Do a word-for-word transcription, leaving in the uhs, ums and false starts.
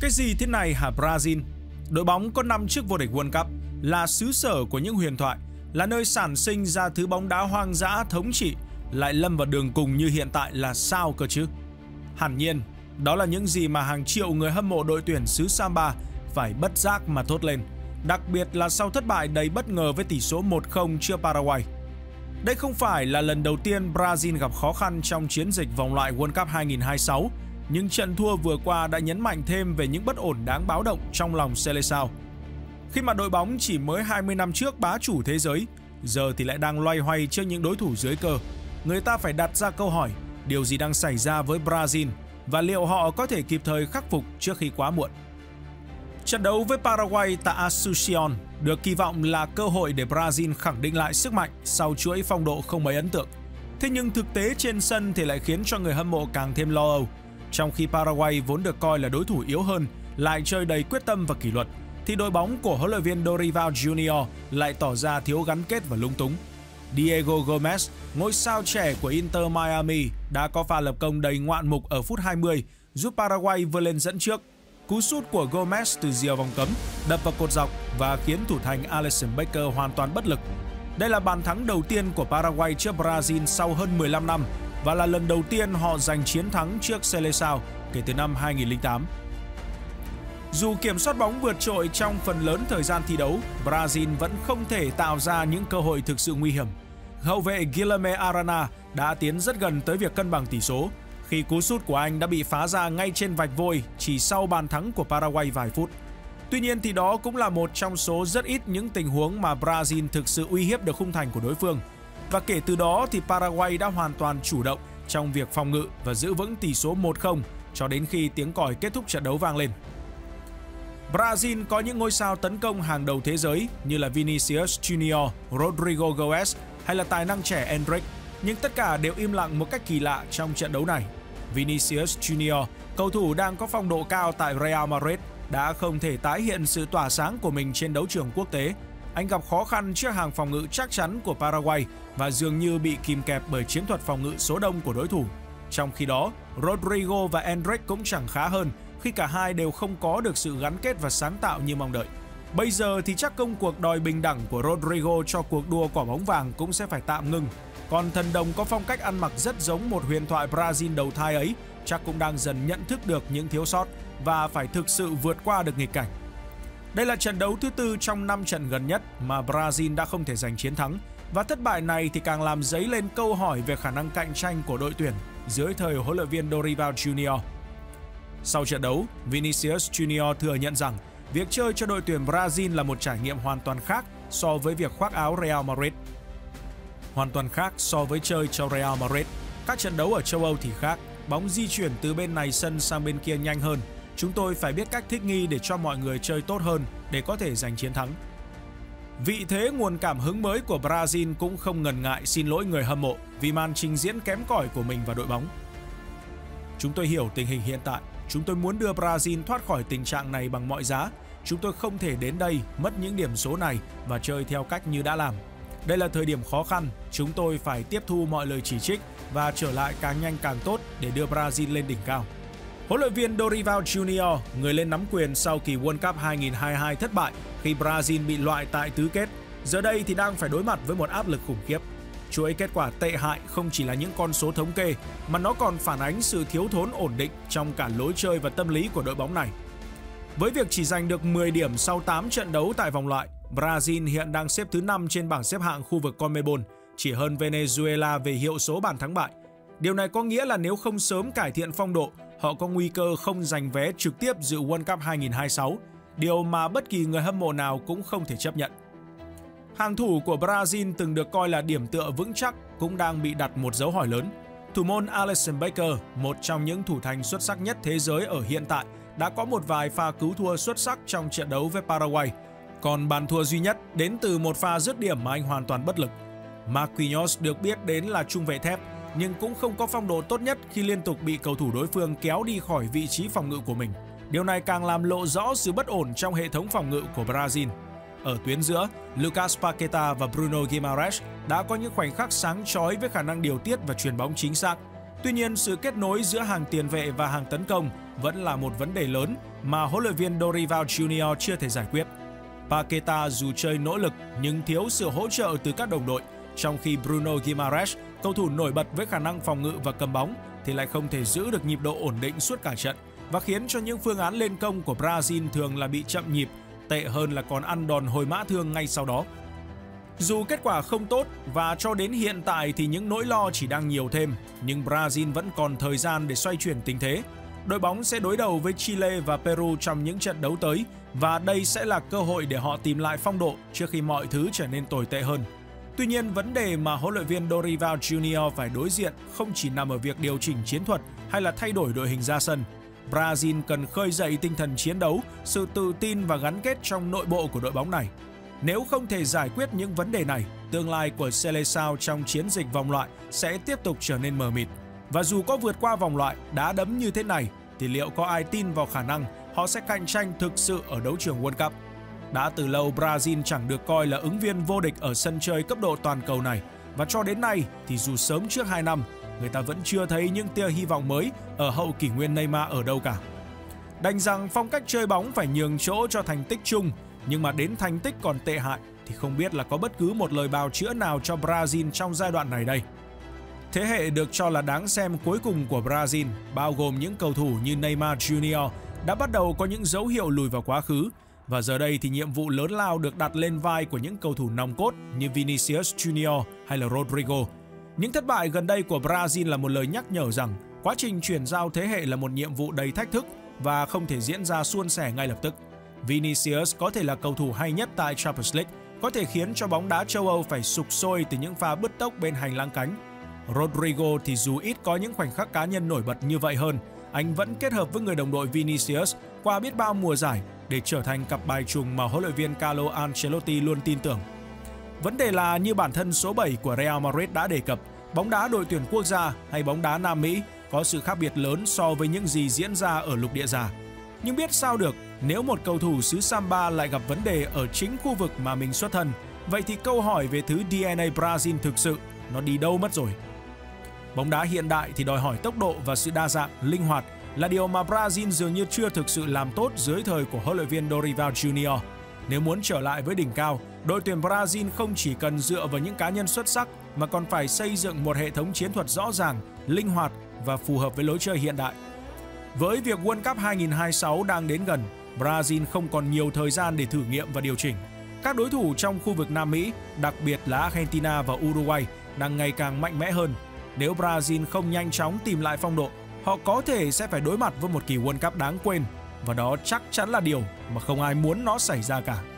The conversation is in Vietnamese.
Cái gì thế này hả Brazil? Đội bóng có năm chức vô địch World Cup, là xứ sở của những huyền thoại, là nơi sản sinh ra thứ bóng đá hoang dã thống trị, lại lâm vào đường cùng như hiện tại là sao cơ chứ? Hẳn nhiên, đó là những gì mà hàng triệu người hâm mộ đội tuyển xứ Samba phải bất giác mà thốt lên, đặc biệt là sau thất bại đầy bất ngờ với tỷ số một không trước Paraguay. Đây không phải là lần đầu tiên Brazil gặp khó khăn trong chiến dịch vòng loại World Cup hai nghìn không trăm hai mươi sáu, nhưng trận thua vừa qua đã nhấn mạnh thêm về những bất ổn đáng báo động trong lòng Seleção. Khi mà đội bóng chỉ mới hai mươi năm trước bá chủ thế giới, giờ thì lại đang loay hoay trước những đối thủ dưới cờ. Người ta phải đặt ra câu hỏi điều gì đang xảy ra với Brazil và liệu họ có thể kịp thời khắc phục trước khi quá muộn. Trận đấu với Paraguay tại Asunción được kỳ vọng là cơ hội để Brazil khẳng định lại sức mạnh sau chuỗi phong độ không mấy ấn tượng. Thế nhưng thực tế trên sân thì lại khiến cho người hâm mộ càng thêm lo âu. Trong khi Paraguay vốn được coi là đối thủ yếu hơn, lại chơi đầy quyết tâm và kỷ luật, thì đội bóng của huấn luyện viên Dorival Junior lại tỏ ra thiếu gắn kết và lúng túng. Diego Gomez, ngôi sao trẻ của Inter Miami, đã có pha lập công đầy ngoạn mục ở phút hai mươi, giúp Paraguay vươn lên dẫn trước. Cú sút của Gomez từ rìa vòng cấm đập vào cột dọc và khiến thủ thành Alisson Becker hoàn toàn bất lực. Đây là bàn thắng đầu tiên của Paraguay trước Brazil sau hơn mười lăm năm và là lần đầu tiên họ giành chiến thắng trước Seleção kể từ năm hai nghìn không trăm lẻ tám. Dù kiểm soát bóng vượt trội trong phần lớn thời gian thi đấu, Brazil vẫn không thể tạo ra những cơ hội thực sự nguy hiểm. Hậu vệ Guilherme Arana đã tiến rất gần tới việc cân bằng tỷ số khi cú sút của anh đã bị phá ra ngay trên vạch vôi chỉ sau bàn thắng của Paraguay vài phút. Tuy nhiên thì đó cũng là một trong số rất ít những tình huống mà Brazil thực sự uy hiếp được khung thành của đối phương. Và kể từ đó thì Paraguay đã hoàn toàn chủ động trong việc phòng ngự và giữ vững tỷ số một không cho đến khi tiếng còi kết thúc trận đấu vang lên. Brazil có những ngôi sao tấn công hàng đầu thế giới như là Vinicius Junior, Rodrygo Goes hay là tài năng trẻ Endrick, nhưng tất cả đều im lặng một cách kỳ lạ trong trận đấu này. Vinicius Junior, cầu thủ đang có phong độ cao tại Real Madrid, đã không thể tái hiện sự tỏa sáng của mình trên đấu trường quốc tế. Anh gặp khó khăn trước hàng phòng ngự chắc chắn của Paraguay và dường như bị kìm kẹp bởi chiến thuật phòng ngự số đông của đối thủ. Trong khi đó, Rodrygo và Endrick cũng chẳng khá hơn khi cả hai đều không có được sự gắn kết và sáng tạo như mong đợi. Bây giờ thì chắc công cuộc đòi bình đẳng của Rodrygo cho cuộc đua quả bóng vàng cũng sẽ phải tạm ngừng. Còn thần đồng có phong cách ăn mặc rất giống một huyền thoại Brazil đầu thai ấy chắc cũng đang dần nhận thức được những thiếu sót và phải thực sự vượt qua được nghịch cảnh. Đây là trận đấu thứ tư trong năm trận gần nhất mà Brazil đã không thể giành chiến thắng, và thất bại này thì càng làm dấy lên câu hỏi về khả năng cạnh tranh của đội tuyển dưới thời huấn luyện viên Dorival Junior. Sau trận đấu, Vinicius Junior thừa nhận rằng việc chơi cho đội tuyển Brazil là một trải nghiệm hoàn toàn khác so với việc khoác áo Real Madrid. Hoàn toàn khác so với chơi cho Real Madrid. Các trận đấu ở châu Âu thì khác, bóng di chuyển từ bên này sân sang bên kia nhanh hơn. Chúng tôi phải biết cách thích nghi để cho mọi người chơi tốt hơn để có thể giành chiến thắng. Vị thế nguồn cảm hứng mới của Brazil cũng không ngần ngại xin lỗi người hâm mộ vì màn trình diễn kém cỏi của mình và đội bóng. Chúng tôi hiểu tình hình hiện tại. Chúng tôi muốn đưa Brazil thoát khỏi tình trạng này bằng mọi giá. Chúng tôi không thể đến đây, mất những điểm số này và chơi theo cách như đã làm. Đây là thời điểm khó khăn, chúng tôi phải tiếp thu mọi lời chỉ trích và trở lại càng nhanh càng tốt để đưa Brazil lên đỉnh cao. Huấn luyện viên Dorival Junior, người lên nắm quyền sau kỳ World Cup hai nghìn không trăm hai mươi hai thất bại khi Brazil bị loại tại tứ kết, giờ đây thì đang phải đối mặt với một áp lực khủng khiếp. Chuỗi kết quả tệ hại không chỉ là những con số thống kê mà nó còn phản ánh sự thiếu thốn ổn định trong cả lối chơi và tâm lý của đội bóng này. Với việc chỉ giành được mười điểm sau tám trận đấu tại vòng loại, Brazil hiện đang xếp thứ năm trên bảng xếp hạng khu vực CONMEBOL, chỉ hơn Venezuela về hiệu số bàn thắng bại. Điều này có nghĩa là nếu không sớm cải thiện phong độ, họ có nguy cơ không giành vé trực tiếp dự World Cup hai nghìn không trăm hai mươi sáu, điều mà bất kỳ người hâm mộ nào cũng không thể chấp nhận. Hàng thủ của Brazil từng được coi là điểm tựa vững chắc cũng đang bị đặt một dấu hỏi lớn. Thủ môn Alisson Becker, một trong những thủ thành xuất sắc nhất thế giới ở hiện tại, đã có một vài pha cứu thua xuất sắc trong trận đấu với Paraguay. Còn bàn thua duy nhất đến từ một pha dứt điểm mà anh hoàn toàn bất lực. Marquinhos được biết đến là trung vệ thép, nhưng cũng không có phong độ tốt nhất khi liên tục bị cầu thủ đối phương kéo đi khỏi vị trí phòng ngự của mình. Điều này càng làm lộ rõ sự bất ổn trong hệ thống phòng ngự của Brazil. Ở tuyến giữa, Lucas Paquetá và Bruno Guimarães đã có những khoảnh khắc sáng chói với khả năng điều tiết và chuyền bóng chính xác. Tuy nhiên, sự kết nối giữa hàng tiền vệ và hàng tấn công vẫn là một vấn đề lớn mà huấn luyện viên Dorival Junior chưa thể giải quyết. Paquetá dù chơi nỗ lực nhưng thiếu sự hỗ trợ từ các đồng đội, trong khi Bruno Guimarães, cầu thủ nổi bật với khả năng phòng ngự và cầm bóng, thì lại không thể giữ được nhịp độ ổn định suốt cả trận và khiến cho những phương án lên công của Brazil thường là bị chậm nhịp, tệ hơn là còn ăn đòn hồi mã thương ngay sau đó. Dù kết quả không tốt và cho đến hiện tại thì những nỗi lo chỉ đang nhiều thêm, nhưng Brazil vẫn còn thời gian để xoay chuyển tình thế. Đội bóng sẽ đối đầu với Chile và Peru trong những trận đấu tới và đây sẽ là cơ hội để họ tìm lại phong độ trước khi mọi thứ trở nên tồi tệ hơn. Tuy nhiên, vấn đề mà huấn luyện viên Dorival Junior phải đối diện không chỉ nằm ở việc điều chỉnh chiến thuật hay là thay đổi đội hình ra sân. Brazil cần khơi dậy tinh thần chiến đấu, sự tự tin và gắn kết trong nội bộ của đội bóng này. Nếu không thể giải quyết những vấn đề này, tương lai của Seleção trong chiến dịch vòng loại sẽ tiếp tục trở nên mờ mịt. Và dù có vượt qua vòng loại đá đấm như thế này, thì liệu có ai tin vào khả năng họ sẽ cạnh tranh thực sự ở đấu trường World Cup? Đã từ lâu, Brazil chẳng được coi là ứng viên vô địch ở sân chơi cấp độ toàn cầu này. Và cho đến nay thì dù sớm trước hai năm, người ta vẫn chưa thấy những tia hy vọng mới ở hậu kỷ nguyên Neymar ở đâu cả. Đành rằng phong cách chơi bóng phải nhường chỗ cho thành tích chung, nhưng mà đến thành tích còn tệ hại thì không biết là có bất cứ một lời bào chữa nào cho Brazil trong giai đoạn này đây. Thế hệ được cho là đáng xem cuối cùng của Brazil, bao gồm những cầu thủ như Neymar Junior, đã bắt đầu có những dấu hiệu lùi vào quá khứ. Và giờ đây thì nhiệm vụ lớn lao được đặt lên vai của những cầu thủ nòng cốt như Vinicius Junior hay là Rodrygo. Những thất bại gần đây của Brazil là một lời nhắc nhở rằng quá trình chuyển giao thế hệ là một nhiệm vụ đầy thách thức và không thể diễn ra suôn sẻ ngay lập tức. Vinicius có thể là cầu thủ hay nhất tại Champions League, có thể khiến cho bóng đá châu Âu phải sục sôi từ những pha bứt tốc bên hành lang cánh. Rodrygo thì dù ít có những khoảnh khắc cá nhân nổi bật như vậy hơn, anh vẫn kết hợp với người đồng đội Vinicius qua biết bao mùa giải để trở thành cặp bài trùng mà huấn luyện viên Carlo Ancelotti luôn tin tưởng. Vấn đề là như bản thân số bảy của Real Madrid đã đề cập, bóng đá đội tuyển quốc gia hay bóng đá Nam Mỹ có sự khác biệt lớn so với những gì diễn ra ở lục địa già. Nhưng biết sao được, nếu một cầu thủ xứ Samba lại gặp vấn đề ở chính khu vực mà mình xuất thân, vậy thì câu hỏi về thứ đê en a Brazil thực sự, nó đi đâu mất rồi? Bóng đá hiện đại thì đòi hỏi tốc độ và sự đa dạng, linh hoạt là điều mà Brazil dường như chưa thực sự làm tốt dưới thời của huấn luyện viên Dorival Junior. Nếu muốn trở lại với đỉnh cao, đội tuyển Brazil không chỉ cần dựa vào những cá nhân xuất sắc mà còn phải xây dựng một hệ thống chiến thuật rõ ràng, linh hoạt và phù hợp với lối chơi hiện đại. Với việc World Cup hai nghìn không trăm hai mươi sáu đang đến gần, Brazil không còn nhiều thời gian để thử nghiệm và điều chỉnh. Các đối thủ trong khu vực Nam Mỹ, đặc biệt là Argentina và Uruguay, đang ngày càng mạnh mẽ hơn. Nếu Brazil không nhanh chóng tìm lại phong độ, họ có thể sẽ phải đối mặt với một kỳ World Cup đáng quên, và đó chắc chắn là điều mà không ai muốn nó xảy ra cả.